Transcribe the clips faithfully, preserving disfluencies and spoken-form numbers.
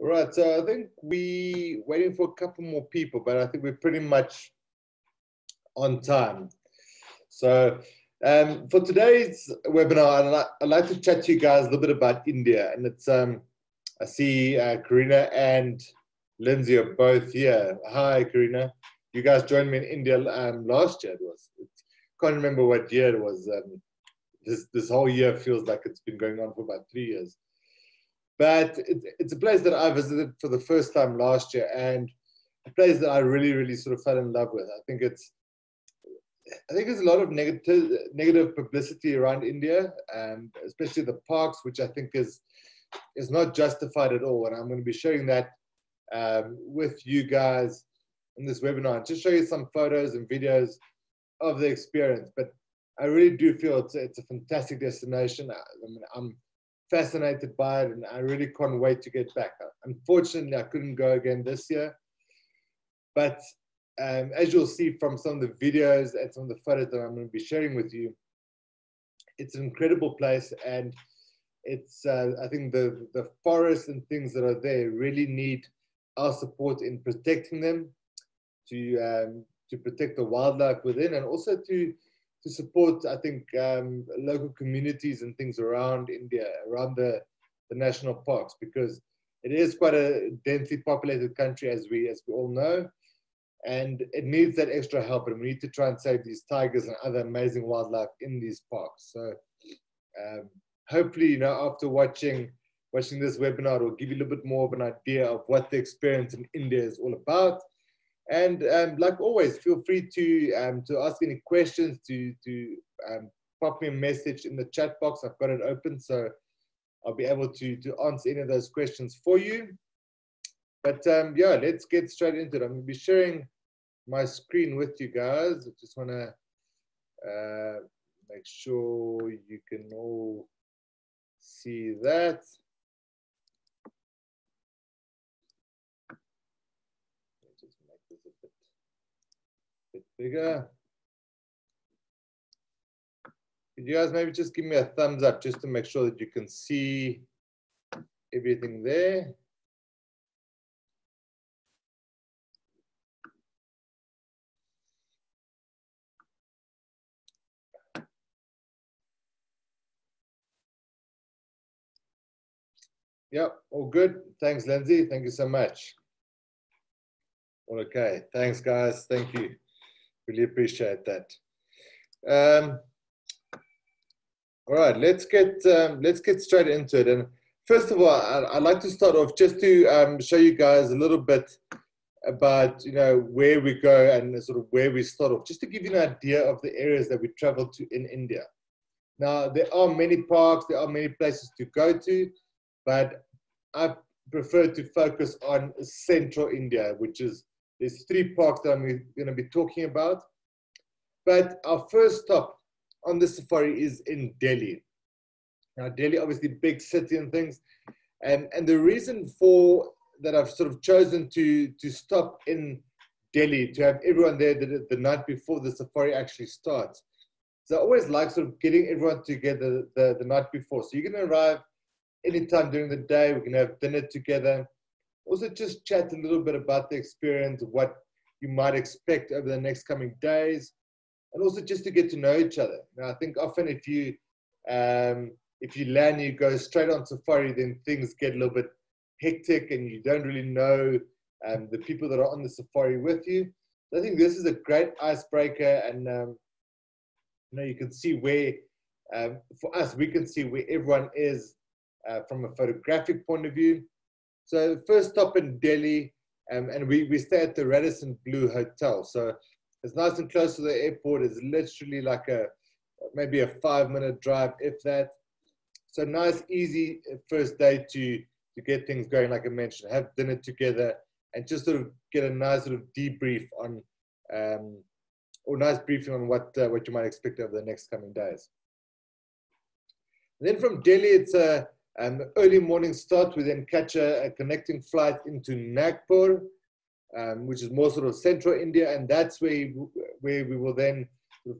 All right, so I think we waiting for a couple more people, but I think we're pretty much on time. So um, for today's webinar, I'd like, I'd like to chat to you guys a little bit about India. And it's, um, I see uh, Karina and Lindsay are both here. Hi, Karina. You guys joined me in India um, last year. It was, it, can't remember what year it was. Um, this, this whole year feels like it's been going on for about three years. But it's a place that I visited for the first time last year, and a place that I really, really sort of fell in love with. I think it's, I think there's a lot of negative, negative publicity around India, and especially the parks, which I think is, is not justified at all. And I'm going to be sharing that um, with you guys in this webinar, to show you some photos and videos of the experience. But I really do feel it's, it's a fantastic destination. I, I mean, I'm fascinated by it, and I really can't wait to get back. Unfortunately, I couldn't go again this year, but um, as you'll see from some of the videos and some of the photos that I'm going to be sharing with you, it's an incredible place, and it's uh, I think the, the forests and things that are there really need our support in protecting them, to, um, to protect the wildlife within, and also to to support, I think, um, local communities and things around India, around the, the national parks, because it is quite a densely populated country, as we, as we all know, and it needs that extra help, and we need to try and save these tigers and other amazing wildlife in these parks. So um, hopefully, you know, after watching, watching this webinar, it will give you a little bit more of an idea of what the experience in India is all about. And um, like always, feel free to um, to ask any questions, to, to um, pop me a message in the chat box. I've got it open, so I'll be able to, to answer any of those questions for you. But um, yeah, let's get straight into it. I'm going to be sharing my screen with you guys. I just want to uh, make sure you can all see that. Bigger. Could you guys maybe just give me a thumbs up just to make sure that you can see everything there? Yep, all good. Thanks, Lindsay. Thank you so much. All okay. Thanks, guys. Thank you. Really appreciate that. Um, all right, let's get um, let's get straight into it. And first of all, I, I'd like to start off just to um, show you guys a little bit about you know where we go and sort of where we start off, just to give you an idea of the areas that we travel to in India. Now, there are many parks, there are many places to go to, but I prefer to focus on central India, which is there's three parks that I'm going to be talking about. But our first stop on the safari is in Delhi. Now, Delhi, obviously, big city and things. And, and the reason for that I've sort of chosen to, to stop in Delhi, to have everyone there the, the night before the safari actually starts. So I always like sort of getting everyone together the, the night before. So you can arrive anytime during the day. We can have dinner together. Also, just chat a little bit about the experience, what you might expect over the next coming days, and also just to get to know each other. Now, I think often if you um, if you land, you go straight on safari, then things get a little bit hectic, and you don't really know um, the people that are on the safari with you. So I think this is a great icebreaker, and um, you know you can see where um, for us we can see where everyone is uh, from a photographic point of view. So first stop in Delhi, um, and we, we stay at the Radisson Blue Hotel. So it's nice and close to the airport. It's literally like a, maybe a five-minute drive, if that. So nice, easy first day to, to get things going, like I mentioned. Have dinner together and just sort of get a nice sort of debrief on, um, or nice briefing on what, uh, what you might expect over the next coming days. And then from Delhi, it's a, Um, early morning start. We then catch a, a connecting flight into Nagpur, um, which is more sort of central India, and that's where, where we will then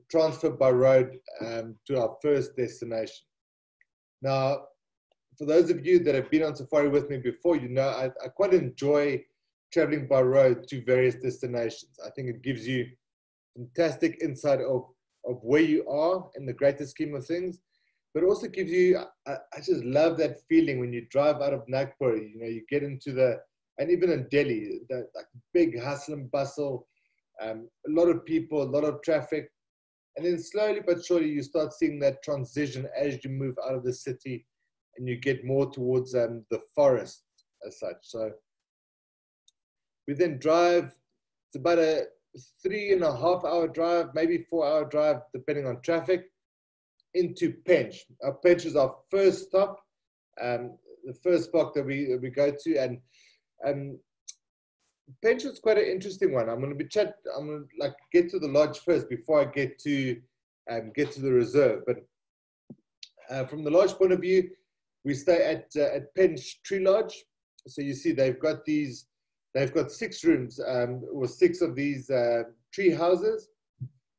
transfer by road um, to our first destination. Now, for those of you that have been on safari with me before, you know I, I quite enjoy traveling by road to various destinations. I think it gives you fantastic insight of, of where you are in the greater scheme of things, but also gives you, I, I just love that feeling when you drive out of Nagpur, you know, you get into the, and even in Delhi, that like big hustle and bustle, um, a lot of people, a lot of traffic, and then slowly but surely you start seeing that transition as you move out of the city and you get more towards um, the forest as such. So we then drive, it's about a three and a half hour drive, maybe four hour drive, depending on traffic, into Pench. Our Pench is our first stop, um, the first spot that we, that we go to. And um, Pench is quite an interesting one. I'm going to be chat, I'm going to like get to the lodge first before I get to, um, get to the reserve. But uh, from the lodge point of view, we stay at, uh, at Pench Tree Lodge. So you see they've got these, they've got six rooms, um, or six of these uh, tree houses.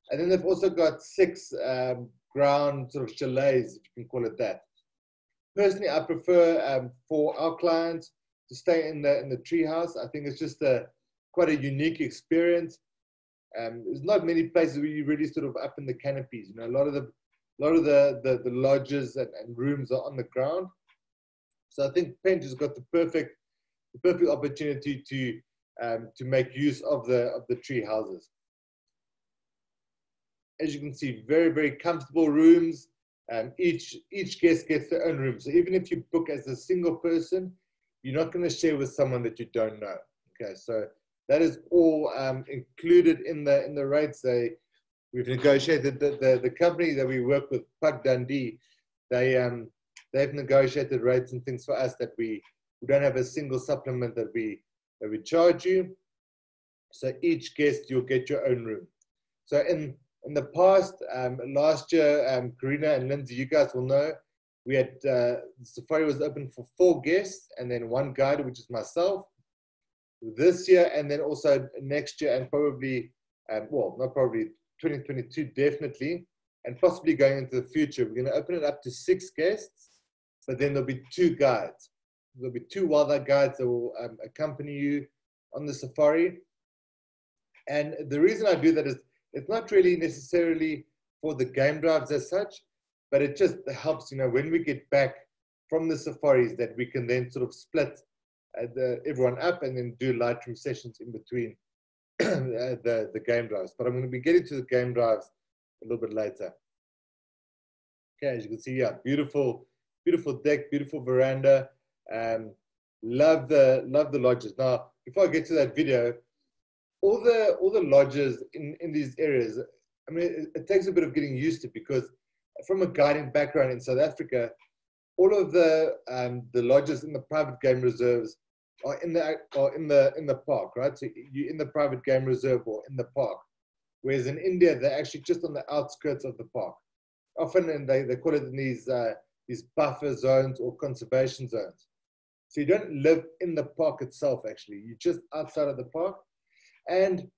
And then they've also got six um, ground sort of chalets, if you can call it that. Personally, I prefer um, for our clients to stay in the, in the tree house. I think it's just a, quite a unique experience. Um, there's not many places where you really sort of up in the canopies. You know, a lot of the, a lot of the, the, the lodges and, and rooms are on the ground. So I think Pench has got the perfect The perfect opportunity to um, to make use of the of the tree houses. As you can see, very very comfortable rooms. Um, each each guest gets their own room. So even if you book as a single person, you're not going to share with someone that you don't know. Okay, so that is all um, included in the in the rates. They we've negotiated the, the the company that we work with, Pugdundee. They um they've negotiated rates and things for us that we. We don't have a single supplement that we, that we charge you. So each guest, you'll get your own room. So in, in the past, um, last year, um, Karina and Lindsay, you guys will know, we had, uh, the safari was open for four guests and then one guide, which is myself. This year, and then also next year, and probably, um, well, not probably, twenty twenty-two definitely, and possibly going into the future, we're gonna open it up to six guests, but then there'll be two guides. There'll be two wildlife guides that will um, accompany you on the safari. And the reason I do that is it's not really necessarily for the game drives as such, but it just helps, you know, when we get back from the safaris that we can then sort of split uh, the, everyone up and then do light room sessions in between the, the game drives. But I'm going to be getting to the game drives a little bit later. Okay, as you can see, yeah, beautiful, beautiful deck, beautiful veranda. Um, love the love the lodges. Now, before I get to that video, all the all the lodges in, in these areas, I mean, it, it takes a bit of getting used to, because from a guiding background in South Africa, all of the um, the lodges in the private game reserves are in the are in the in the park, right? So you're in the private game reserve or in the park. Whereas in India, they're actually just on the outskirts of the park. Often, and they they call it in these uh, these buffer zones or conservation zones. So you don't live in the park itself, actually. You're just outside of the park. And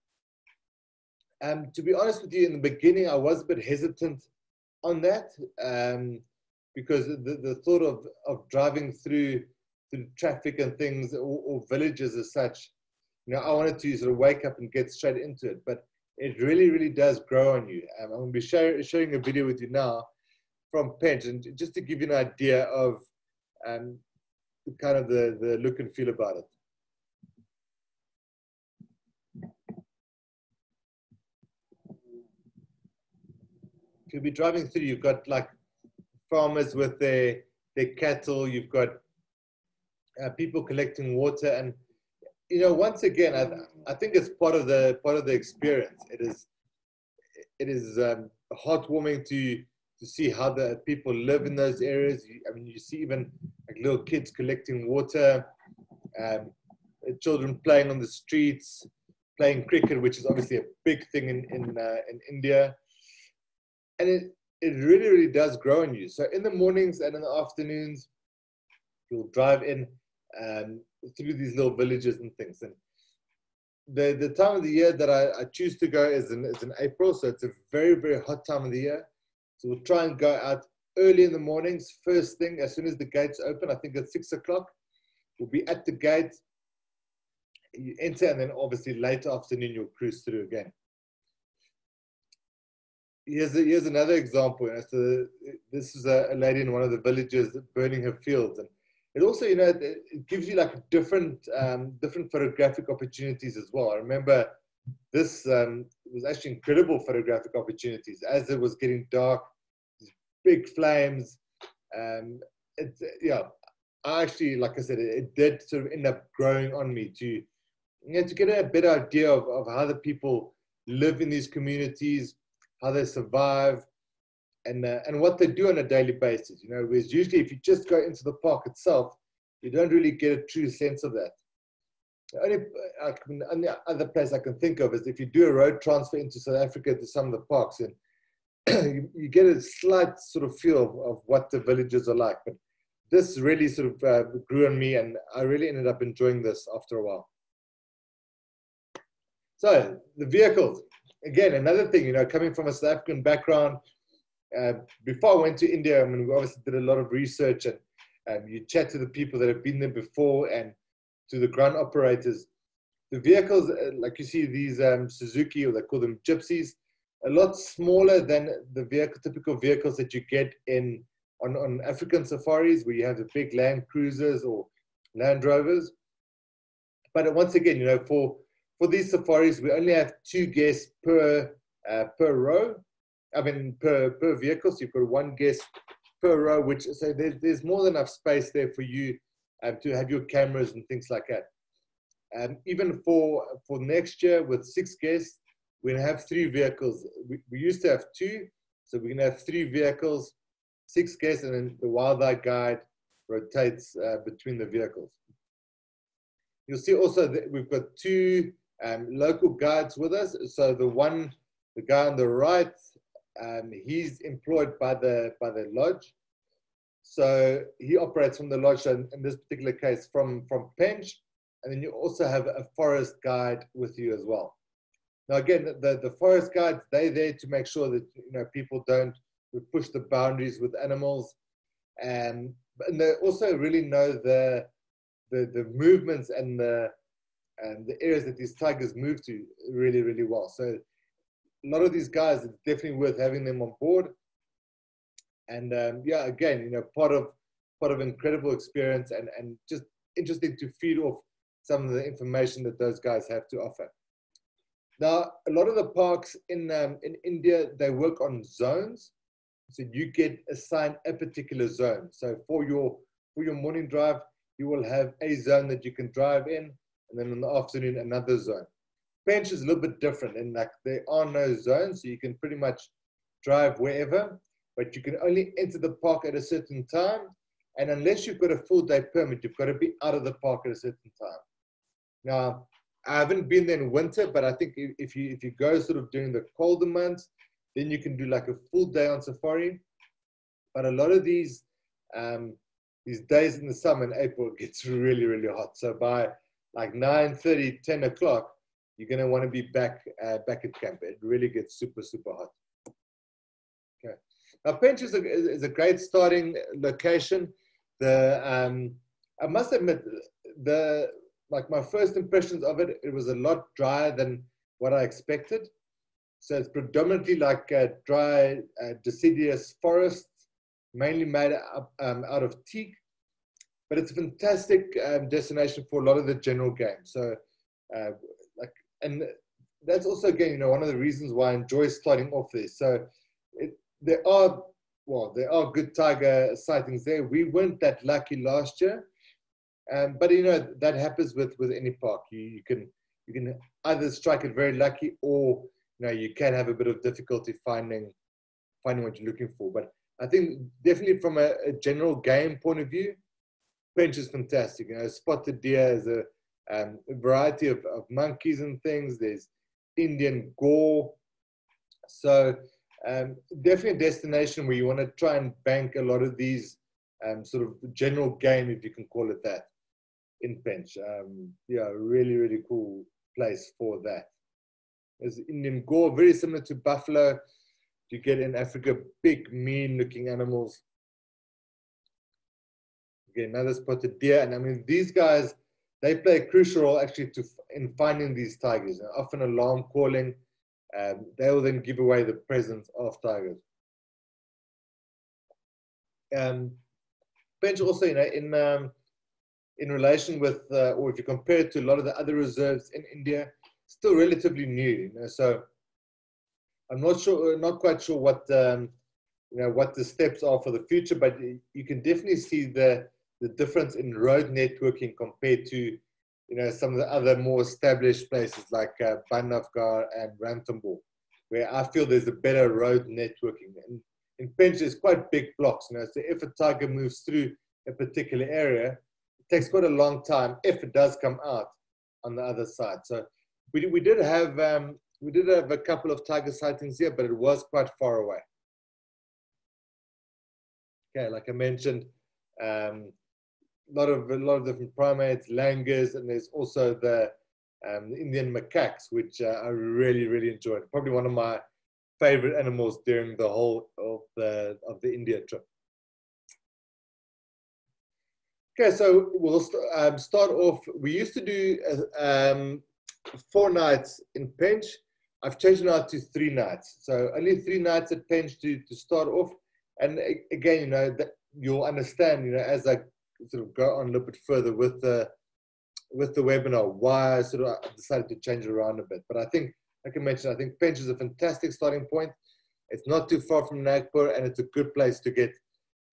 um, to be honest with you, in the beginning, I was a bit hesitant on that um, because the, the thought of, of driving through, through traffic and things, or, or villages as such, you know, I wanted to sort of wake up and get straight into it. But it really, really does grow on you. Um, I'm going to be share, sharing a video with you now from Pench, and just to give you an idea of um, kind of the, the look and feel about it. You'll be driving through, you've got like farmers with their, their cattle, you've got uh, people collecting water, and you know, once again, I, I think it's part of the part of the experience. It is it is um, heartwarming to to see how the people live in those areas. You, I mean, you see even like little kids collecting water, um, children playing on the streets, playing cricket, which is obviously a big thing in in, uh, in India. And it, it really, really does grow on you. So in the mornings and in the afternoons, you'll drive in um, through these little villages and things. And the, the time of the year that I, I choose to go is in, is in April, so it's a very, very hot time of the year. So we'll try and go out early in the mornings, first thing, as soon as the gates open, I think at six o'clock, we'll be at the gate, you enter, and then obviously later afternoon, you'll cruise through again. Here's, a, here's another example. You know, so this is a, a lady in one of the villages burning her fields. And it also, you know, it gives you like different, um, different photographic opportunities as well. I remember this um, was actually incredible photographic opportunities. As it was getting dark, big flames. Um, it, yeah, I actually, like I said, it, it did sort of end up growing on me to, you know, to get a better idea of, of how the people live in these communities, how they survive, and uh, and what they do on a daily basis. You know, whereas usually if you just go into the park itself, you don't really get a true sense of that. The only, I can, only other place I can think of is if you do a road transfer into South Africa to some of the parks, and you, you get a slight sort of feel of, of what the villages are like. But this really sort of uh, grew on me, and I really ended up enjoying this after a while. So the vehicles, again, another thing, you know, coming from a South African background, uh, before I went to India, I mean, we obviously did a lot of research, and um, you chat to the people that have been there before and to the ground operators. The vehicles, uh, like you see these um, Suzuki, or they call them gypsies, a lot smaller than the vehicle, typical vehicles that you get in on, on African safaris, where you have the big Land Cruisers or Land Rovers. But once again, you know, for for these safaris, we only have two guests per uh, per row. I mean, per per vehicle. So you've got one guest per row, which so there's there's more than enough space there for you um, to have your cameras and things like that. Um, even for for next year, with six guests, we're gonna have three vehicles. We, we used to have two, so we're gonna have three vehicles, six guests, and then the wildeye guide rotates uh, between the vehicles. You'll see also that we've got two um, local guides with us. So the one, the guy on the right, um, he's employed by the by the lodge, so he operates from the lodge. In, in this particular case, from from Pench, and then you also have a forest guide with you as well. Now again, the, the forest guides, they're there to make sure that, you know, people don't push the boundaries with animals. And, and they also really know the, the, the movements and the, and the areas that these tigers move to really, really well. So a lot of these guys, it's definitely worth having them on board. And um, yeah, again, you know, part of, part of incredible experience, and, and just interesting to feed off some of the information that those guys have to offer. Now, a lot of the parks in, um, in India, they work on zones. So you get assigned a particular zone. So for your, for your morning drive, you will have a zone that you can drive in, and then in the afternoon, another zone. Pench is a little bit different in that there are no zones, so you can pretty much drive wherever, but you can only enter the park at a certain time. And unless you've got a full day permit, you've got to be out of the park at a certain time. Now, I haven't been there in winter, but I think if you if you go sort of during the colder months, then you can do like a full day on safari. But a lot of these um, these days in the summer in April, it gets really, really hot. So by like nine thirty, ten o'clock, you're going to want to be back uh, back at camp. It really gets super, super hot. Okay. Now, Pench is a, is a great starting location. The um, I must admit, the... like my first impressions of it, it was a lot drier than what I expected. So it's predominantly like a dry, uh, deciduous forest, mainly made up, um, out of teak. But it's a fantastic um, destination for a lot of the general game. So, uh, like, and that's also, again, you know, one of the reasons why I enjoy starting off there. So it, there are, well, there are good tiger sightings there. We weren't that lucky last year. Um, but you know, that happens with, with any park. You, you can you can either strike it very lucky, or you know, you can have a bit of difficulty finding finding what you're looking for. But I think definitely from a, a general game point of view, Pench is fantastic. You know, spotted deer, is a, um, a variety of, of monkeys and things. There's Indian gore. So um, definitely a destination where you want to try and bank a lot of these um, sort of general game, if you can call it that, in Pench. Um, yeah, really, really cool place for that. There's Indian gore, very similar to buffalo. you get in Africa, big, mean-looking animals. Okay, another spotted deer. And I mean, these guys, they play a crucial role actually to, in finding these tigers, and often alarm calling. Um, they will then give away the presence of tigers. Um, Pench also, you know, in, um, in relation with, uh, or if you compare it to a lot of the other reserves in India, still relatively new, you know, so I'm not sure, not quite sure what, um, you know, what the steps are for the future, but you can definitely see the, the difference in road networking compared to, you know, some of the other more established places like uh, Bandhavgarh and Ranthambore, where I feel there's a better road networking. And in Pench, there's quite big blocks, you know, so if a tiger moves through a particular area, it takes quite a long time if it does come out on the other side. So we did, we did have um, we did have a couple of tiger sightings here, but it was quite far away. Okay, like I mentioned, um, lot of a lot of different primates, langurs, and there's also the, um, the Indian macaques, which uh, I really really enjoyed. Probably one of my favorite animals during the whole of the of the India trip. Okay, so we'll st um, start off. We used to do uh, um, four nights in Pench. I've changed it now to three nights. So only three nights at Pench to, to start off. And again, you know, that you'll understand, you know, as I sort of go on a little bit further with the with the webinar, why I sort of decided to change it around a bit. But I think, like I mentioned, I think Pench is a fantastic starting point. It's not too far from Nagpur, and it's a good place to get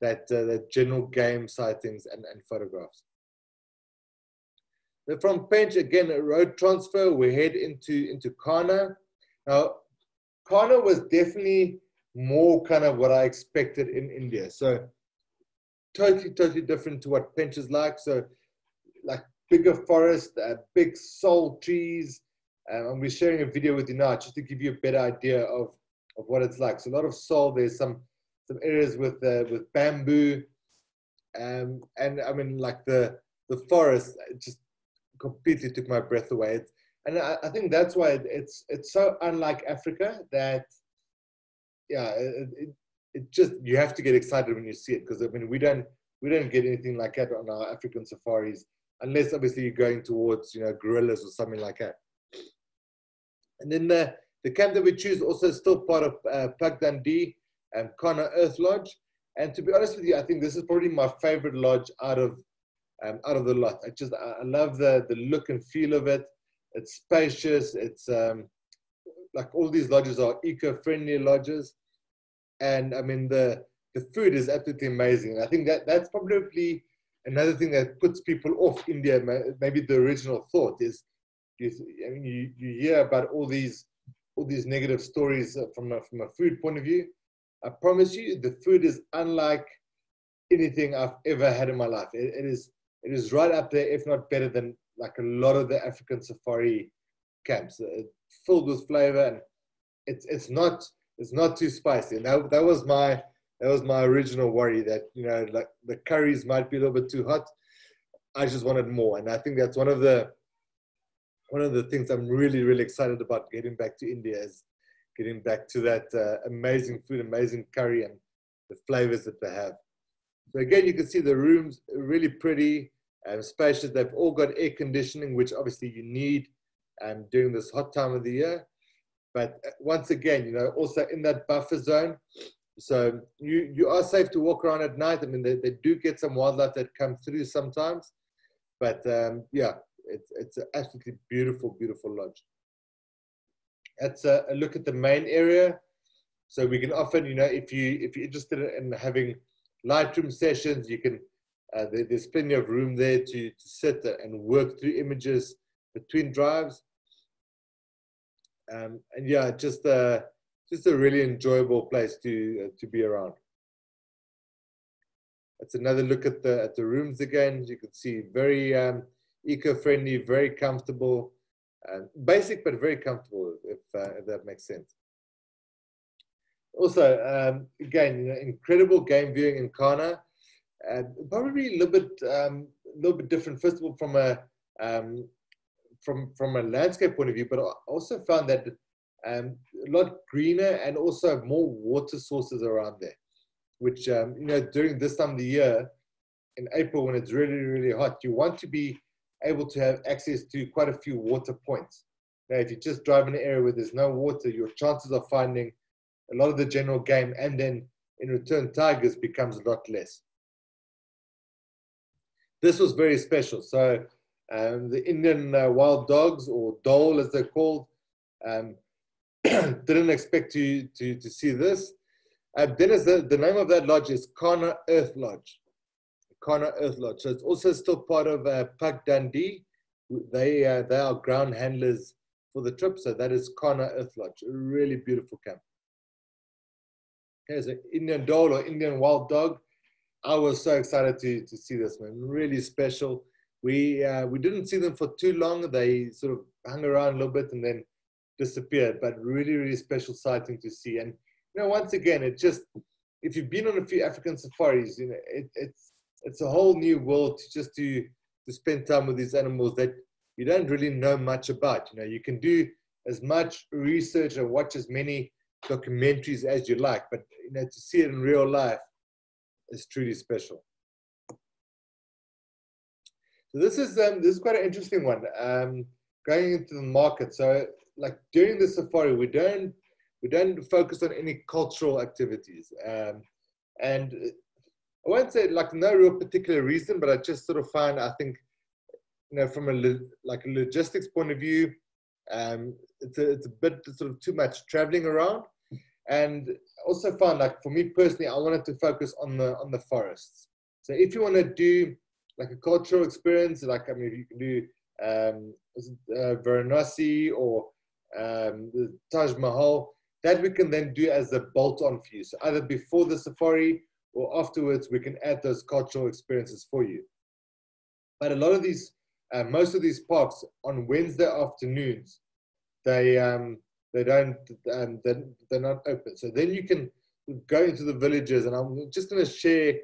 that, uh, that general game sightings and, and photographs. Then from Pench, again, a road transfer, we head into, into Kanha. Now, Kanha was definitely more kind of what I expected in India. So totally, totally different to what Pench is like. So like bigger forest, uh, big sole trees. Um, I'm be sharing a video with you now just to give you a better idea of, of what it's like. So a lot of sole, there's some Some areas with uh, with bamboo, um, and I mean, like the the forest just completely took my breath away. It's, and I, I think that's why it, it's it's so unlike Africa that, yeah, it, it, it just, you have to get excited when you see it, because I mean we don't we don't get anything like that on our African safaris, unless obviously you're going towards, you know, gorillas or something like that. And then the the camp that we choose also is still part of uh, Pugdundee. And Kanha Earth Lodge, and to be honest with you, I think this is probably my favorite lodge out of um, out of the lot. I just I love the the look and feel of it. It's spacious. It's um, like all these lodges are eco-friendly lodges, and I mean the the food is absolutely amazing. And I think that that's probably another thing that puts people off India. Maybe the original thought is, is I mean you, you hear about all these all these negative stories from a, from a food point of view. I promise you, the food is unlike anything I've ever had in my life. It, it is, it is right up there, if not better than like a lot of the African safari camps. It's filled with flavor, and it's it's not it's not too spicy. And that, that was my that was my original worry, that, you know, like the curries might be a little bit too hot. I just wanted more, and I think that's one of the one of the things I'm really really excited about getting back to India is. Getting back to that uh, amazing food, amazing curry, and the flavors that they have. So again, you can see the rooms are really pretty and spacious. They've all got air conditioning, which obviously you need um, during this hot time of the year. But once again, you know, also in that buffer zone, so you you are safe to walk around at night. I mean, they, they do get some wildlife that come through sometimes, but um, yeah, it's it's an absolutely beautiful, beautiful lodge. That's a, a look at the main area. So we can often, you know, if, you, if you're interested in having Lightroom sessions, you can, uh, there, there's plenty of room there to, to sit and work through images between drives. Um, and yeah, just a, just a really enjoyable place to, uh, to be around. That's another look at the, at the rooms again. You can see very um, eco-friendly, very comfortable. Um, basic but very comfortable, if, uh, if that makes sense. Also, um, again, you know, incredible game viewing in Kanha, uh, probably a little bit, um, a little bit different. First of all, from a um, from from a landscape point of view, but I also found that um, a lot greener, and also more water sources around there, which, um, you know, during this time of the year, in April, when it's really, really hot, you want to be able to have access to quite a few water points. Now, if you just drive in an area where there's no water, your chances of finding a lot of the general game, and then in return tigers, becomes a lot less. This was very special. So um, the Indian uh, wild dogs, or dhole as they're called, um, didn't expect to, to, to see this. Uh, then is the, the name of that lodge is Kanha Earth Lodge. Kanha Earth Lodge. So it's also still part of uh, Pugdundee. They, uh, they are ground handlers for the trip. So that is Kanha Earth Lodge. A really beautiful camp. Okay, so Indian dhole or Indian wild dog. I was so excited to, to see this, man. Really special. We, uh, we didn't see them for too long. They sort of hung around a little bit and then disappeared. But really, really special sighting to see. And, you know, once again, it just, if you've been on a few African safaris, you know, it, it's, it's a whole new world to just to, to spend time with these animals that you don't really know much about. You know, you can do as much research and watch as many documentaries as you like, but, you know, to see it in real life, it's truly special. So this is um, this is quite an interesting one. Um, going into the market, so like during the safari, we don't we don't focus on any cultural activities, um, and I won't say like no real particular reason, but I just sort of find I think you know from a lo like a logistics point of view, um, it's a, it's a bit sort of too much traveling around. And also found, like for me personally, I wanted to focus on the on the forests. So if you want to do like a cultural experience, like I mean, you can do um, uh, Varanasi or um, the Taj Mahal, that we can then do as a bolt-on for you. So either before the safari or afterwards, we can add those cultural experiences for you. But a lot of these, uh, most of these parks on Wednesday afternoons, they um, They don't, um, they're, they're not open. So then you can go into the villages, and I'm just going to share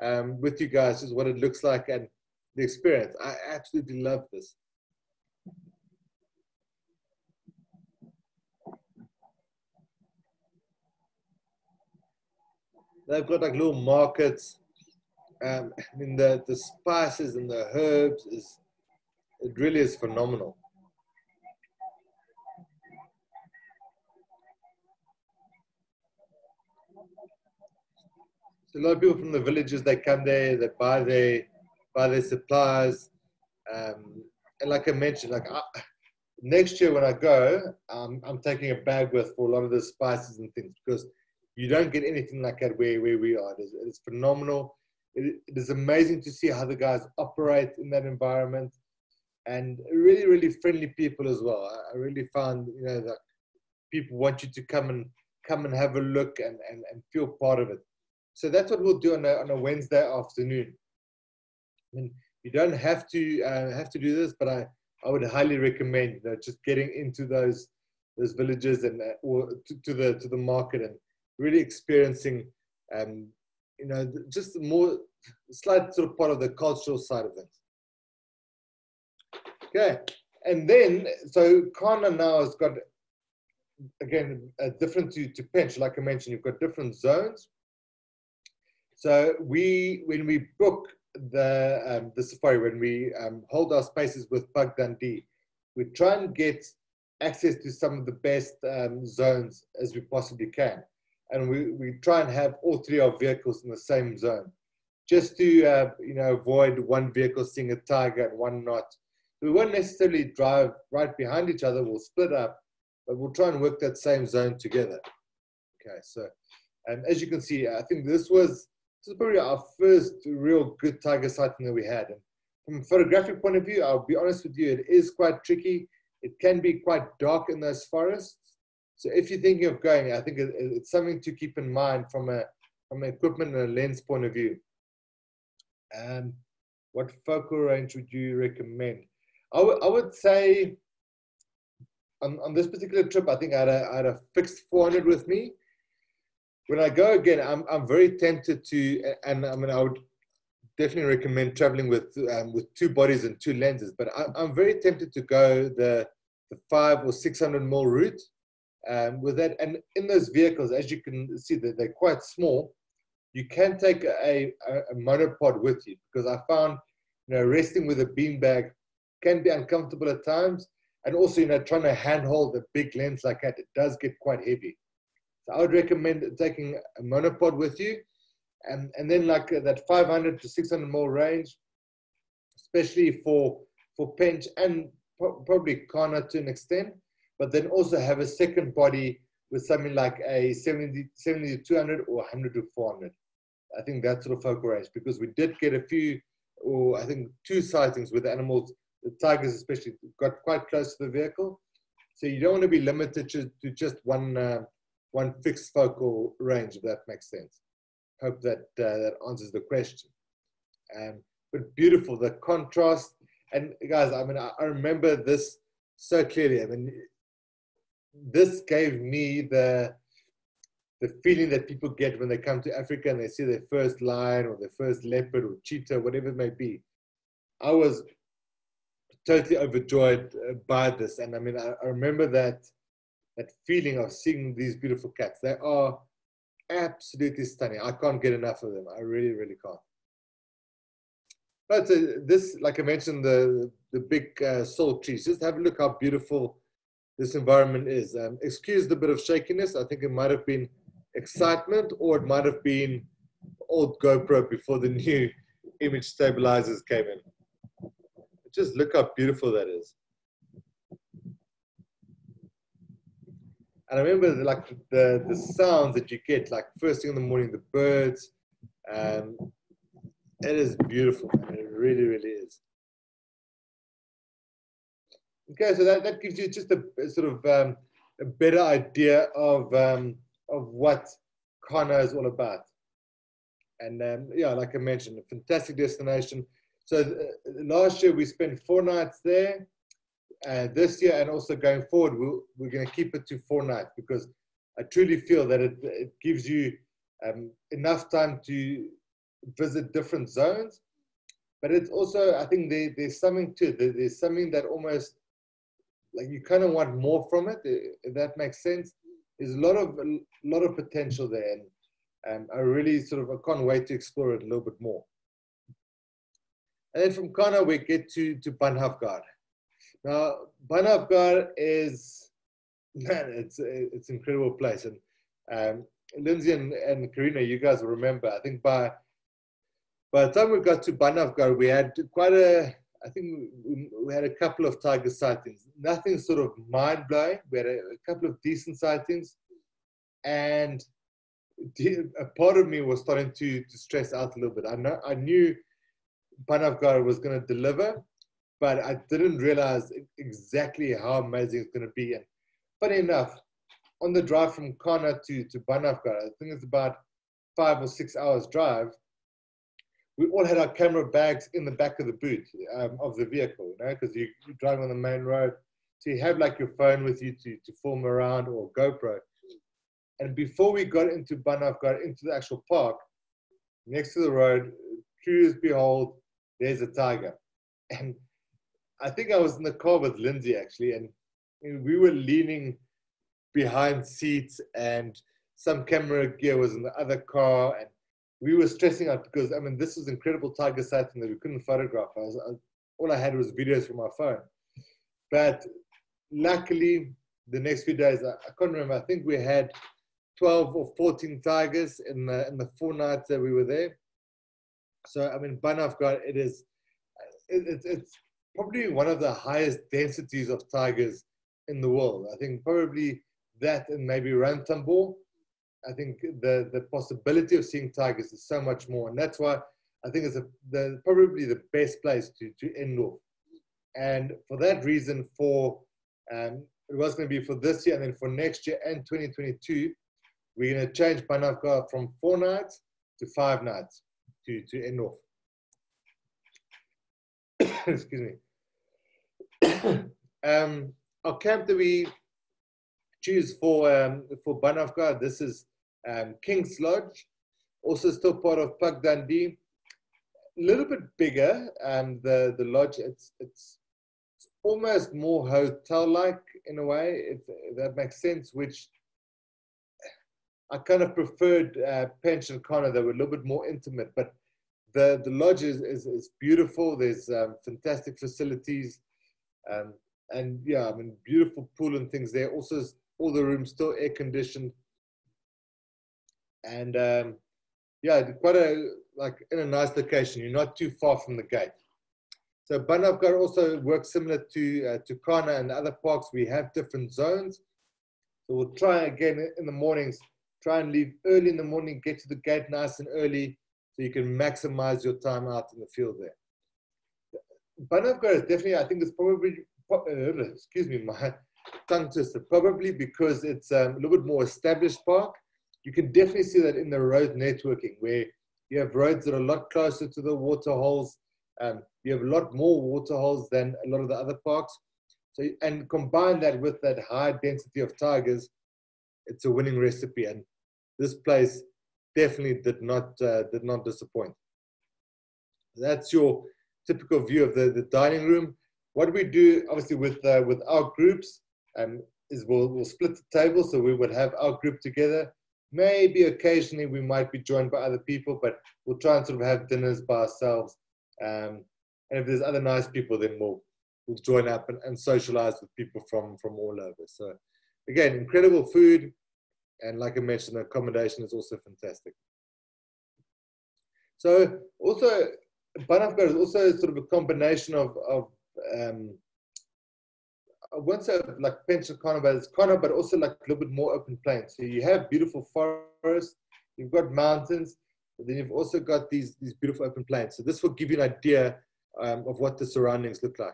um, with you guys just what it looks like and the experience. I absolutely love this. They've got like little markets. Um, I mean, the, the spices and the herbs, is it really is phenomenal. A lot of people from the villages, they come there, they buy their, buy their supplies. Um, and like I mentioned, like I, next year when I go, um, I'm taking a bag with for a lot of the spices and things, because you don't get anything like that where, where we are. It is, it is phenomenal. It, it is amazing to see how the guys operate in that environment, and really, really friendly people as well. I, I really found, you know, that people want you to come and come and have a look and, and, and feel part of it. So that's what we'll do on a, on a Wednesday afternoon. And you don't have to uh, have to do this, but I, I would highly recommend, you know, just getting into those those villages and uh, or to, to the to the market, and really experiencing, um, you know, just more slight sort of part of the cultural side of things. Okay, and then so Kanha now has got again uh, different to to Pench. Like I mentioned, you've got different zones. So we, when we book the, um, the safari, when we um, hold our spaces with Pugdundee, we try and get access to some of the best um, zones as we possibly can. And we, we try and have all three of our vehicles in the same zone, just to uh, you know, avoid one vehicle seeing a tiger and one not. We won't necessarily drive right behind each other, we'll split up, but we'll try and work that same zone together. Okay, so um, as you can see, I think this was This is probably our first real good tiger sighting that we had. And from a photographic point of view, I'll be honest with you, it is quite tricky. It can be quite dark in those forests. So if you're thinking of going, I think it's something to keep in mind from a from an equipment and a lens point of view. Um, what focal range would you recommend? I, I would say on, on this particular trip, I think I had a, I had a fixed four hundred with me. When I go again, I'm I'm very tempted to, and I mean, I would definitely recommend traveling with um, with two bodies and two lenses. But I, I'm very tempted to go the the five or six hundred mil route, um, with that. And in those vehicles, as you can see, that they're quite small. You can take a, a, a monopod with you, because I found, you know, resting with a beanbag can be uncomfortable at times. And also, you know, trying to handhold a big lens like that, it does get quite heavy. So I would recommend taking a monopod with you. And, and then like that five hundred to six hundred mil range, especially for, for Pench and pro probably Karna to an extent, but then also have a second body with something like a seventy to two hundred or one hundred to four hundred. I think that sort of focal range, because we did get a few, or I think two sightings with the animals, the tigers especially, got quite close to the vehicle. So you don't want to be limited to, to just one, uh, one fixed focal range, if that makes sense. Hope that uh, that answers the question. Um, but beautiful, the contrast. And guys, I mean, I, I remember this so clearly. I mean, this gave me the, the feeling that people get when they come to Africa and they see their first lion or their first leopard or cheetah, whatever it may be. I was totally overjoyed by this. And I mean, I, I remember that, that feeling of seeing these beautiful cats. They are absolutely stunning. I can't get enough of them. I really, really can't. But uh, this, like I mentioned, the, the big uh, salt trees, just have a look how beautiful this environment is. Um, excuse the bit of shakiness. I think it might have been excitement, or it might have been old GoPro before the new image stabilizers came in. Just look how beautiful that is. And I remember like the, the sounds that you get, like first thing in the morning, the birds. Um, it is beautiful, man. It really, really is. Okay, so that, that gives you just a, a sort of um, a better idea of, um, of what Kanha is all about. And um, yeah, like I mentioned, a fantastic destination. So uh, last year we spent four nights there. Uh, this year, and also going forward, we'll, we're going to keep it to four nights, because I truly feel that it, it gives you um, enough time to visit different zones. But it's also, I think there, there's something to it. There, there's something that almost, like you kind of want more from it, if that makes sense. There's a lot of, a lot of potential there, and um, I really sort of, I can't wait to explore it a little bit more. And then from Kanha, we get to, to Bandhavgarh. Now, Bandhavgarh is, man, it's, it's an incredible place. And um, Lindsay and, and Karina, you guys will remember, I think by, by the time we got to Bandhavgarh, we had quite a, I think we, we had a couple of tiger sightings. Nothing sort of mind-blowing. We had a, a couple of decent sightings. And a part of me was starting to, to stress out a little bit. I, know, I knew Bandhavgarh was going to deliver, but I didn't realize exactly how amazing it's going to be. And funny enough, on the drive from Kanha to, to Bandhavgarh, I think it's about five or six hours drive, we all had our camera bags in the back of the boot um, of the vehicle, you know, because you, you drive on the main road. So you have like your phone with you to, to film around, or GoPro. And before we got into Bandhavgarh, into the actual park, next to the road, true as behold, there's a tiger. And I think I was in the car with Lindsay actually, and we were leaning behind seats, and some camera gear was in the other car, and we were stressing out because, I mean, this was incredible tiger sighting that we couldn't photograph. I was, I, all I had was videos from my phone. But luckily, the next few days, I, I can't remember, I think we had twelve or fourteen tigers in the, in the four nights that we were there. So, I mean, Bandhavgarh, it is, it, it, it's, probably one of the highest densities of tigers in the world. I think probably that, and maybe Ranthambore. I think the, the possibility of seeing tigers is so much more. And that's why I think it's a, the, probably the best place to, to end off. And for that reason, for um, it was going to be for this year, and then for next year and twenty twenty-two, we're going to change Bandhavgarh from four nights to five nights to, to end off. Excuse me. um, our camp that we choose for um, for Bandhavgarh, this is um, King's Lodge, also still part of Pugdundee. A little bit bigger, um, the the lodge. It's it's, it's almost more hotel-like in a way, if that makes sense, which I kind of preferred uh, Pench and Kanha. They were a little bit more intimate, but the, the lodge is, is, is beautiful. There's um, fantastic facilities. Um, and yeah, I mean, beautiful pool and things there. Also, all the rooms still air conditioned. And um, yeah, quite a, like in a nice location. You're not too far from the gate. So Bandhavgarh also works similar to, uh, to Kanha and the other parks. We have different zones. So we'll try again in the mornings, try and leave early in the morning, get to the gate nice and early so you can maximize your time out in the field there. Bandhavgarh is definitely, I think it's probably, excuse me, my tongue twister, probably because it's a little bit more established park. You can definitely see that in the road networking where you have roads that are a lot closer to the waterholes. Um, you have a lot more waterholes than a lot of the other parks. So, and combine that with that high density of tigers, it's a winning recipe. And this place definitely did not, uh, did not disappoint. That's your typical view of the, the dining room. What we do, obviously, with, uh, with our groups um, is we'll, we'll split the table. So we would have our group together. Maybe occasionally we might be joined by other people, but we'll try and sort of have dinners by ourselves. Um, and if there's other nice people, then we'll, we'll join up and, and socialize with people from, from all over. So again, incredible food. And like I mentioned, the accommodation is also fantastic. So also, Bandhavgarh is also sort of a combination of, of um, I won't say like Pench and Kanha, but it's Kanha, but also like a little bit more open plain. So you have beautiful forests, you've got mountains, but then you've also got these, these beautiful open plains. So this will give you an idea um, of what the surroundings look like.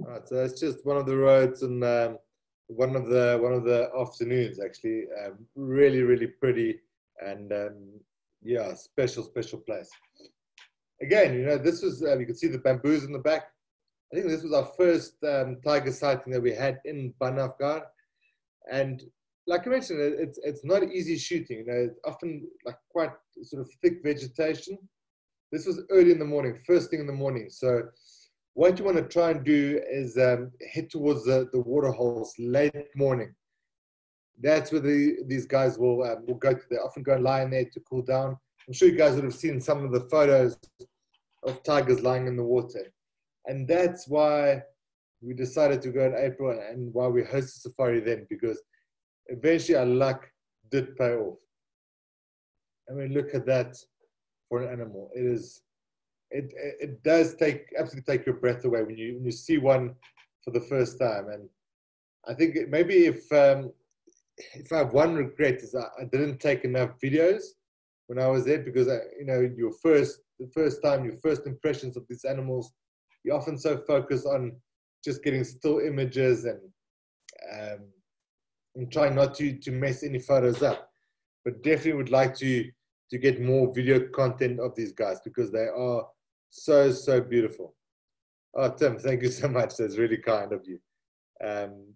All right, so that's just one of the roads and um, one of the one of the afternoons actually. Um, really, really pretty and um, yeah, special, special place. Again, you know, this was, uh, you can see the bamboos in the back. I think this was our first um, tiger sighting that we had in Bandhavgarh. And like I mentioned, it's, it's not easy shooting. You know, it's often like quite sort of thick vegetation. This was early in the morning, first thing in the morning. So what you want to try and do is um, head towards the, the waterholes late morning. That's where the, these guys will, um, will go to. They often go and lie in there to cool down. I'm sure you guys would have seen some of the photos of tigers lying in the water. And that's why we decided to go in April and why we hosted safari then, because eventually our luck did pay off. I mean, look at that for an animal. It is, it, it does take, absolutely take your breath away when you, when you see one for the first time. And I think maybe if, um, if I have one regret is I, I didn't take enough videos when I was there, because I, you know, your first, the first time, your first impressions of these animals, you're often so focused on just getting still images and, um, and trying not to, to mess any photos up. But definitely would like to, to get more video content of these guys because they are so, so beautiful. Oh, Tim, thank you so much. That's really kind of you. Um,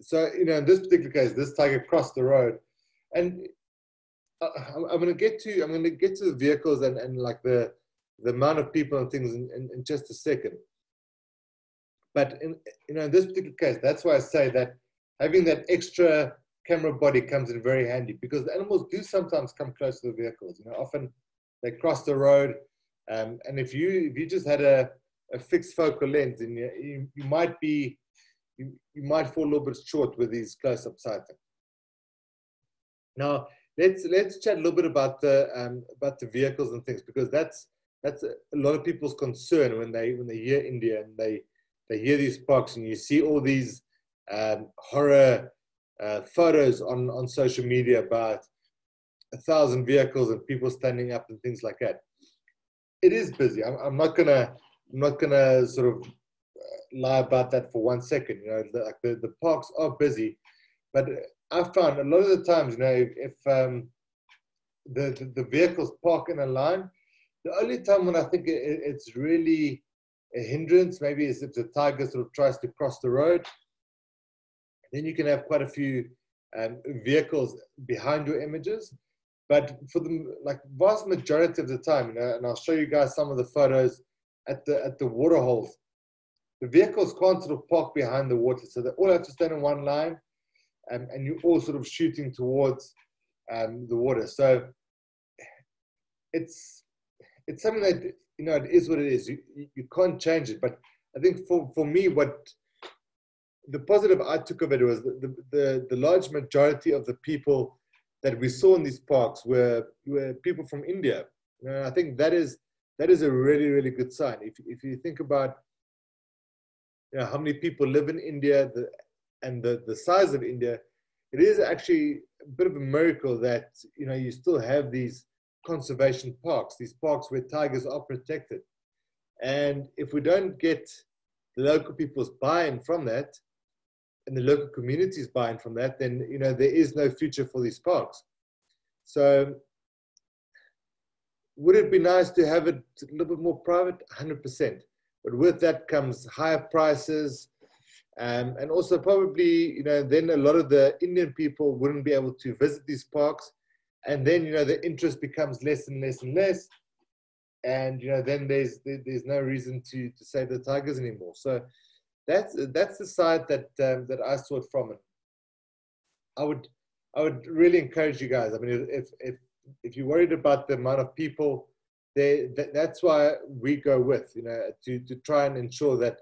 so, you know, in this particular case, this tiger crossed the road and I'm going to get to, I'm going to get to the vehicles and, and like the, the amount of people and things in, in, in just a second. But in, you know, in this particular case, that's why I say that having that extra camera body comes in very handy because the animals do sometimes come close to the vehicles. You know, often they cross the road. Um, and if you, if you just had a, a fixed focal lens and you, you, you might be, you, you might fall a little bit short with these close-up sightings. Now, Let's, let's chat a little bit about the, um, about the vehicles and things, because that's, that's a lot of people's concern when they, when they hear India and they, they hear these parks and you see all these um, horror uh, photos on, on social media about a thousand vehicles and people standing up and things like that. It is busy. I'm, I'm not gonna, I'm not gonna sort of lie about that for one second. You know, the, the, the parks are busy, but I found a lot of the times, you know, if, if um, the, the, the vehicles park in a line, the only time when I think it, it, it's really a hindrance, maybe is if the tiger sort of tries to cross the road. Then you can have quite a few um, vehicles behind your images. But for the like vast majority of the time, you know, and I'll show you guys some of the photos at the at the waterholes, the vehicles can't sort of park behind the water, so they all have to stand in one line, and, and you're all sort of shooting towards um, the water. So it's it's something that, you know, it is what it is. You you can't change it. But I think for for me, what the positive I took of it was the the, the, the large majority of the people that we saw in these parks were were people from India. And I think that is that is a really really good sign. If if you think about, you know, how many people live in India, the, and the, the size of India, it is actually a bit of a miracle that, you know, you still have these conservation parks, these parks where tigers are protected. And if we don't get the local people's buy-in from that, and the local communities buy-in from that, then, you know, there is no future for these parks. So would it be nice to have it a little bit more private? one hundred percent. But with that comes higher prices, um, and also probably, you know, then a lot of the Indian people wouldn't be able to visit these parks, and then, you know, the interest becomes less and less and less, and, you know, then there's there's no reason to to save the tigers anymore. So that's that's the side that um, that I saw it from. And I would I would really encourage you guys. I mean, if if if you're worried about the amount of people, They, that, that's why we go with, you know, to, to try and ensure that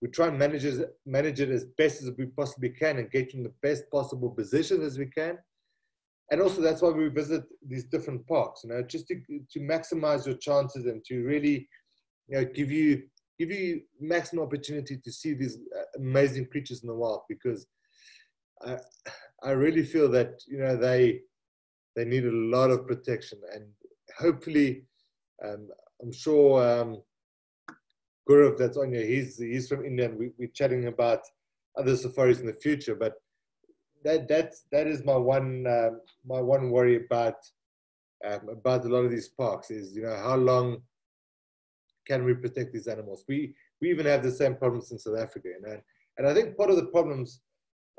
we try and manage, manage it as best as we possibly can and get in the best possible position as we can. And also that's why we visit these different parks, you know, just to, to maximize your chances and to really, you know, give you, give you maximum opportunity to see these amazing creatures in the wild, because I, I really feel that, you know, they, they need a lot of protection. And hopefully, Um, I'm sure um, Gaurav, that's on here, he's, he's from India, and we, we're chatting about other safaris in the future. But that, that's, that is my one, uh, my one worry about, um, about a lot of these parks is, you know, how long can we protect these animals? We, we even have the same problems in South Africa. You know? And I think part of the problems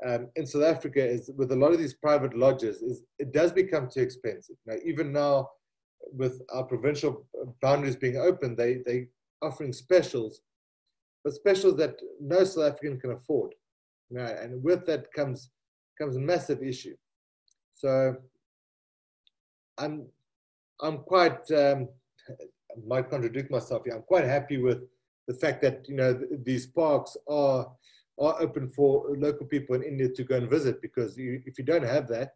um, in South Africa is with a lot of these private lodges is it does become too expensive. Now, even now, with our provincial boundaries being open, they they offering specials, but specials that no South African can afford. You know, and with that comes comes a massive issue. So I'm I'm quite um, I might contradict myself here. I'm quite happy with the fact that, you know, th these parks are are open for local people in India to go and visit, because you, if you don't have that,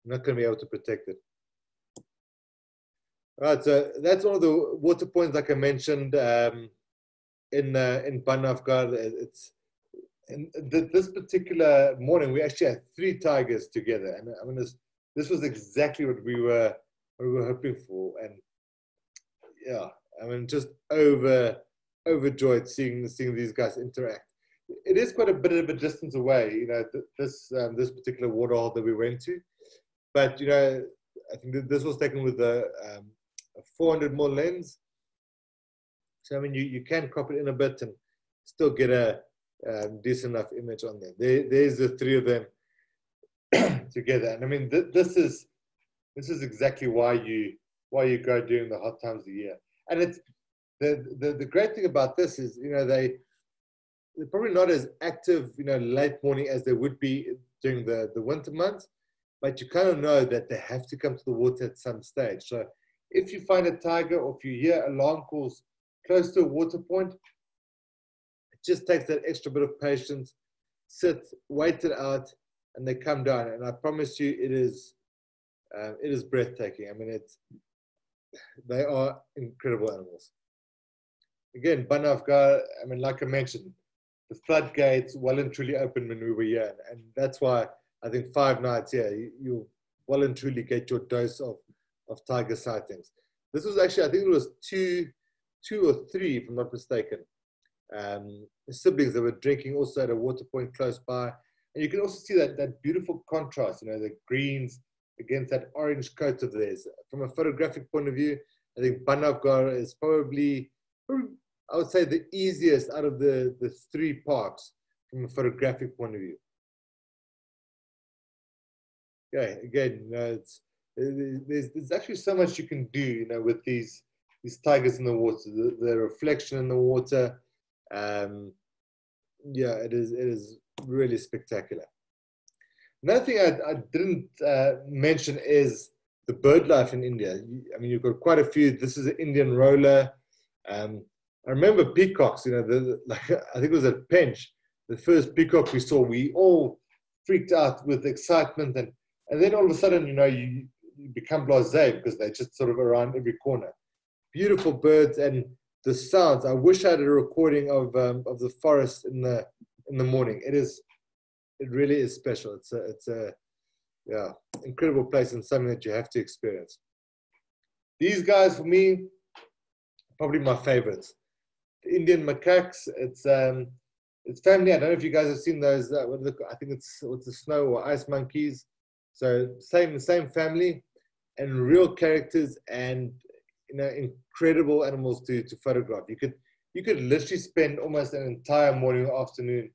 you're not going to be able to protect it. Right, so that's one of the water points, like I mentioned, um, in uh, in Bandhavgarh. It's in th this particular morning we actually had three tigers together, and I mean this this was exactly what we were what we were hoping for, and yeah, I mean just over overjoyed seeing seeing these guys interact. It is quite a bit of a distance away, you know, th this um, this particular waterhole that we went to, but you know, I think that this was taken with a um, four hundred millimeter lens, so I mean you, you can crop it in a bit and still get a um, decent enough image on there. There there's the three of them together, and I mean th this is this is exactly why you why you go during the hot times of the year. And it's the, the the great thing about this is, you know, they they're probably not as active, you know, late morning as they would be during the the winter months, but you kind of know that they have to come to the water at some stage. So if you find a tiger or if you hear alarm calls close to a water point, it just takes that extra bit of patience, sit, wait it out, and they come down. And I promise you, it is, uh, it is breathtaking. I mean, it's, they are incredible animals. Again, Bandhavgarh, I mean, like I mentioned, the floodgates well and truly opened when we were here, and that's why I think five nights here, yeah, you'll well and truly get your dose of, of tiger sightings. This was actually, I think it was two, two or three, if I'm not mistaken, um, siblings that were drinking also at a water point close by. And you can also see that, that beautiful contrast, you know, the greens against that orange coat of theirs. From a photographic point of view, I think Bandhavgarh is probably, I would say, the easiest out of the, the three parks from a photographic point of view. Yeah, again, you know, it's, there's, there's actually so much you can do, you know, with these these tigers in the water, the, the reflection in the water. Um, yeah, it is it is really spectacular. Another thing I, I didn't uh, mention is the bird life in India. I mean, you've got quite a few. This is an Indian roller. Um, I remember peacocks, you know, the, the, like, I think it was at Pench, the first peacock we saw, we all freaked out with excitement. And, and then all of a sudden, you know, you, you become blasé because they're just sort of around every corner. Beautiful birds and the sounds. I wish I had a recording of, um, of the forest in the, in the morning. It is, it really is special. It's a, it's a yeah, incredible place and something that you have to experience. These guys, for me, probably my favorites. The Indian macaques, it's, um, it's family. I don't know if you guys have seen those. Uh, what the, I think it's what's the snow or ice monkeys. So same, same family and real characters and, you know, incredible animals to, to photograph. You could, you could literally spend almost an entire morning or afternoon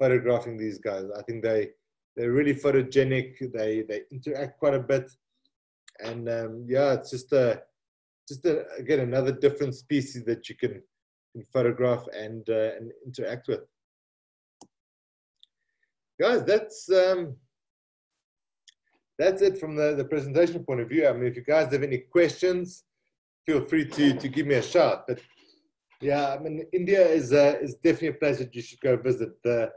photographing these guys. I think they, they're really photogenic. They, they interact quite a bit. And um, yeah, it's just, a, just a, again, another different species that you can, can photograph and, uh, and interact with. Guys, that's, um, that's it from the, the presentation point of view. I mean, if you guys have any questions, feel free to, to give me a shout. But yeah, I mean, India is, uh, is definitely a place that you should go visit. The,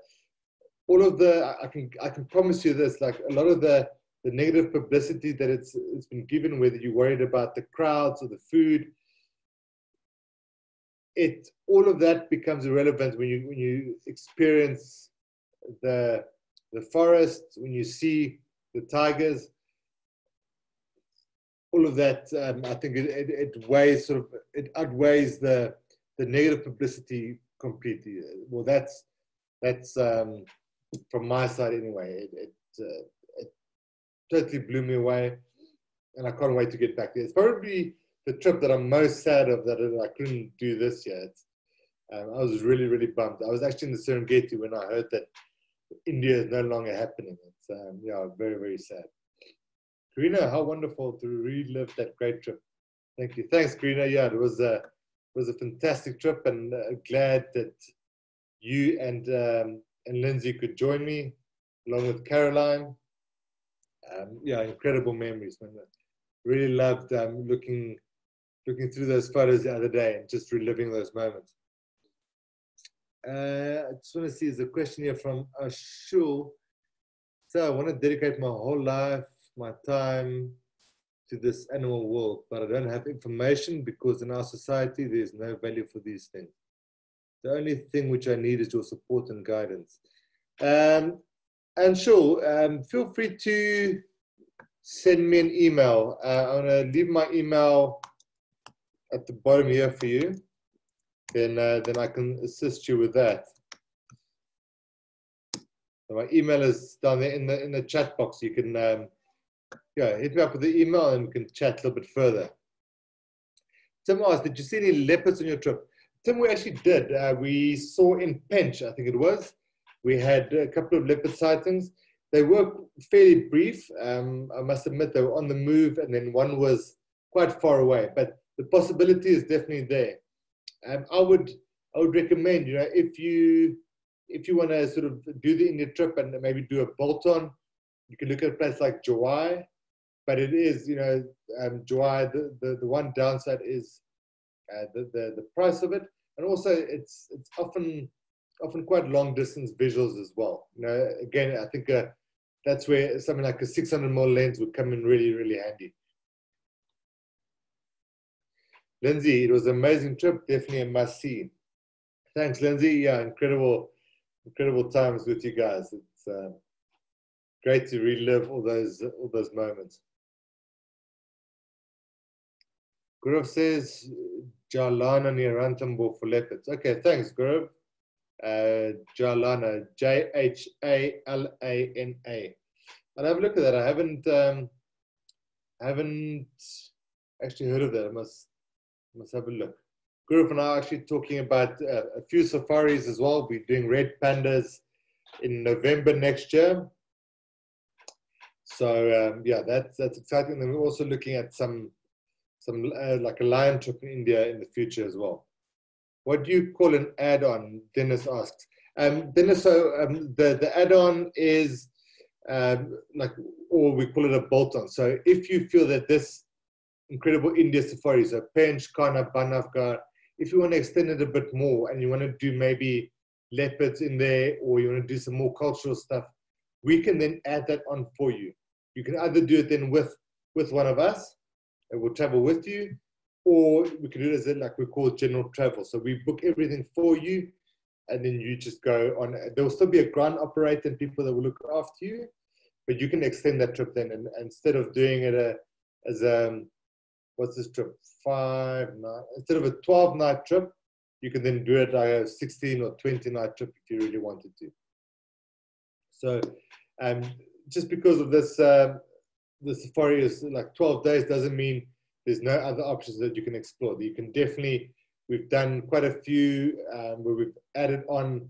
all of the, I can, I can promise you this, like a lot of the, the negative publicity that it's, it's been given, whether you're worried about the crowds or the food, it, all of that becomes irrelevant when you, when you experience the, the forest, when you see the tigers, all of that, um, I think it, it, it weighs sort of, it outweighs the, the negative publicity completely. Well, that's, that's, um, from my side anyway, it, it, uh, it totally blew me away and I can't wait to get back there. It's probably the trip that I'm most sad of that I couldn't do this year. It's, um, I was really, really bummed. I was actually in the Serengeti when I heard that India is no longer happening. It's, um, yeah, very, very sad. Karina, how wonderful to relive that great trip. Thank you. Thanks, Karina. Yeah, it was a, it was a fantastic trip and uh, glad that you and, um, and Lindsay could join me along with Caroline. Um, yeah, incredible memories. Man. Really loved um, looking, looking through those photos the other day and just reliving those moments. Uh, I just want to see, there's a question here from Ashul. So I want to dedicate my whole life, my time to this animal world, but I don't have information because in our society, there's no value for these things. The only thing which I need is your support and guidance. Um, and sure, um, feel free to send me an email. Uh, I'm gonna leave my email at the bottom here for you. Then, uh, then I can assist you with that. So my email is down there in the, in the chat box. You can, um, yeah, hit me up with the email and we can chat a little bit further. Tim asked, did you see any leopards on your trip? Tim, we actually did. Uh, we saw in Pench, I think it was. We had a couple of leopard sightings. They were fairly brief. Um, I must admit they were on the move and then one was quite far away, but the possibility is definitely there. Um, I would, I would recommend, you know, if you, if you want to sort of do the India trip and maybe do a bolt-on, you can look at a place like Jawai, but it is, you know, um, Jawai, the, the, the one downside is uh, the, the, the price of it. And also it's, it's often, often quite long distance visuals as well. You know, again, I think uh, that's where something like a six hundred millimeter lens would come in really, really handy. Lindsay, it was an amazing trip. Definitely a must see. Thanks, Lindsay. Yeah, incredible, incredible times with you guys. It's, um, great to relive all those, all those moments. Gaurav says, Jhalana near Ranthambore for leopards. Okay, thanks, Gaurav. Uh, Jhalana, J H A L A N A. I'll have a look at that. I haven't, um, haven't actually heard of that. I must, must have a look. Guru and I are actually talking about uh, a few safaris as well. We're doing red pandas in November next year. So um, yeah, that's, that's exciting. And then we're also looking at some, some uh, like a lion trip in India in the future as well. What do you call an add-on? Dennis asks. Um, Dennis, so um, the, the add-on is um, like, or we call it a bolt-on. So if you feel that this incredible India safari, so Pench, Karna, Bandhavgarh, if you want to extend it a bit more and you want to do maybe leopards in there, or you want to do some more cultural stuff, we can then add that on for you. You can either do it then with, with one of us, and we'll travel with you, or we can do it as a, like we call general travel. So we book everything for you, and then you just go on. There will still be a ground operator and people that will look after you, but you can extend that trip then. And, and instead of doing it a, as a, what's this trip? Five, nine, instead of a twelve night trip, you can then do it like a sixteen or twenty night trip if you really wanted to. So um, just because of this, uh, the safari is like twelve days doesn't mean there's no other options that you can explore. You can definitely, we've done quite a few um, where we've added on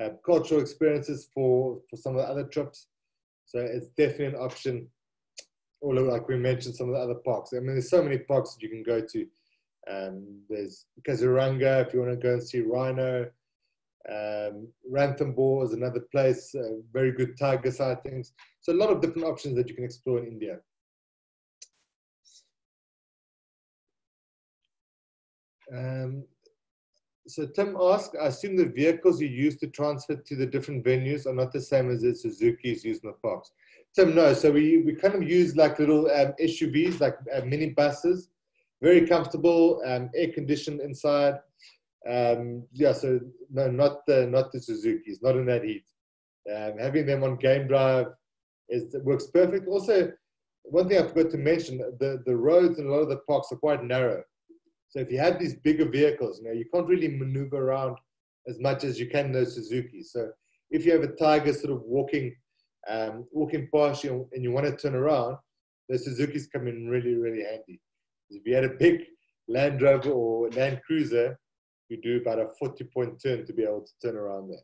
uh, cultural experiences for, for some of the other trips. So it's definitely an option. Or like we mentioned, some of the other parks. I mean, there's so many parks that you can go to. Um, there's Kaziranga, if you want to go and see rhino. Um, Ranthambore is another place, uh, very good tiger sightings. So a lot of different options that you can explore in India. Um, so Tim asked, I assume the vehicles you use to transfer to the different venues are not the same as the Suzuki's used in the parks. Tim, no. So we, we kind of use like little um, S U Vs, like uh, mini buses, very comfortable, um, air conditioned inside. Um, yeah, so no, not the, not the Suzuki's, not in that heat. Um, having them on game drive is, works perfect. Also, one thing I forgot to mention, the, the roads in a lot of the parks are quite narrow. So if you have these bigger vehicles, you know, you can't really maneuver around as much as you can in those Suzuki's. So if you have a tiger sort of walking, um, walking past you and you want to turn around, the Suzuki's come in really, really handy. If you had a big Land Rover or Land Cruiser, you do about a forty point turn to be able to turn around there.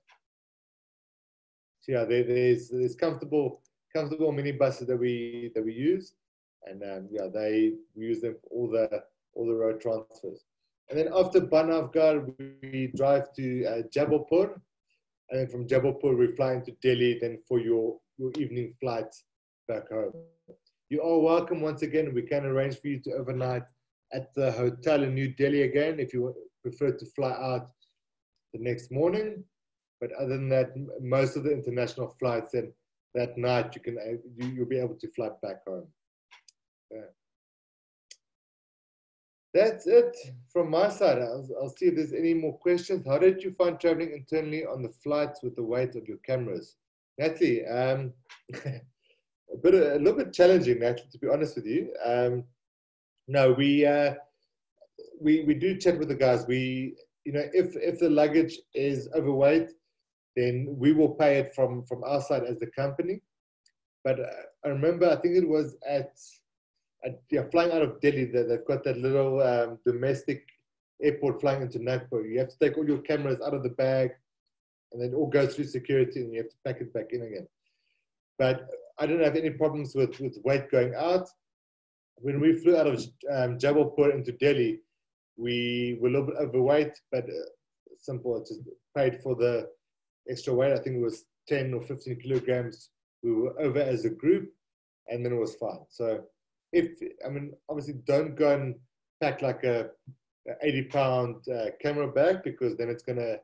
So yeah, there, there's, there's comfortable, comfortable minibuses that we, that we use. And um, yeah, they, we use them for all the, all the road transfers. And then after Bandhavgarh, we drive to uh, Jabalpur. And then from Jabalpur, we fly into Delhi then for your, your evening flight back home. You are welcome once again. We can arrange for you to overnight at the hotel in New Delhi again if you prefer to fly out the next morning. But other than that, most of the international flights then that night you can, you'll be able to fly back home. Okay. That's it from my side. I'll, I'll see if there's any more questions. How did you find traveling internally on the flights with the weight of your cameras? Natalie, um, a, bit, a little bit challenging, Natalie, to be honest with you. Um, no, we, uh, we, we do chat with the guys. We, you know, if, if the luggage is overweight, then we will pay it from, from our side as the company. But uh, I remember, I think it was at... Yeah, flying out of Delhi, they've got that little um, domestic airport flying into Nagpur. You have to take all your cameras out of the bag and then all go through security and you have to pack it back in again. But I don't have any problems with, with weight going out. When we flew out of um, Jabalpur into Delhi, we were a little bit overweight, but uh, simple, just paid for the extra weight. I think it was ten or fifteen kilograms. We were over as a group and then it was fine. So if, I mean, obviously don't go and pack like a, a eighty pound uh, camera bag, because then it's gonna,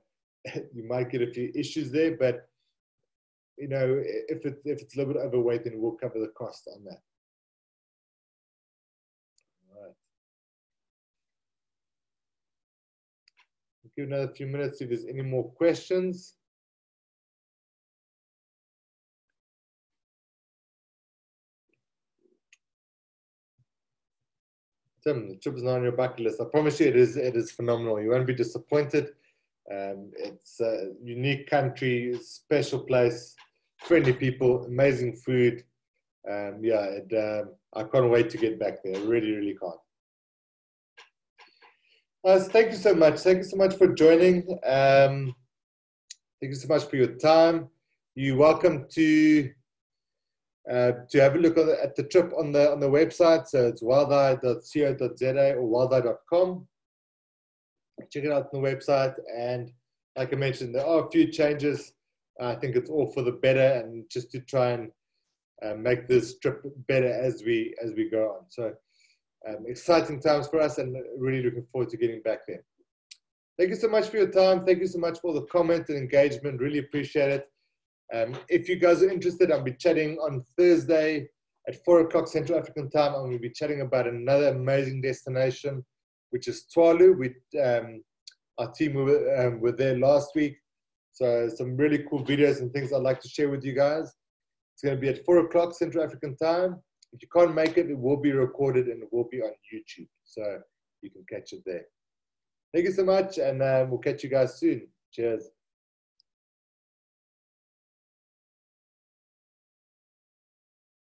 you might get a few issues there, but you know, if, it, if it's a little bit overweight, then we'll cover the cost on that. All right. We'll give another few minutes if there's any more questions. Tim, the trip is not on your bucket list. I promise you, it is. It is phenomenal. You won't be disappointed. Um, it's a unique country, special place, friendly people, amazing food. Um, yeah, it, um, I can't wait to get back there. Really, really can't. Guys, thank you so much. Thank you so much for joining. Um, thank you so much for your time. You're welcome to uh, to have a look at the, at the trip on the on the website. So it's wildeye dot co dot za or wildeye dot com. Check it out on the website. And like I mentioned, there are a few changes. I think it's all for the better, and just to try and uh, make this trip better as we as we go on. So um, exciting times for us, and really looking forward to getting back there. Thank you so much for your time. Thank you so much for the comment and engagement. Really appreciate it. Um, if you guys are interested, I'll be chatting on Thursday at four o'clock Central African time. I'm going to be chatting about another amazing destination, which is Twalu. We, um, our team were, um, were there last week. So some really cool videos and things I'd like to share with you guys. It's going to be at four o'clock Central African time. If you can't make it, it will be recorded and it will be on YouTube. So you can catch it there. Thank you so much, and um, we'll catch you guys soon. Cheers.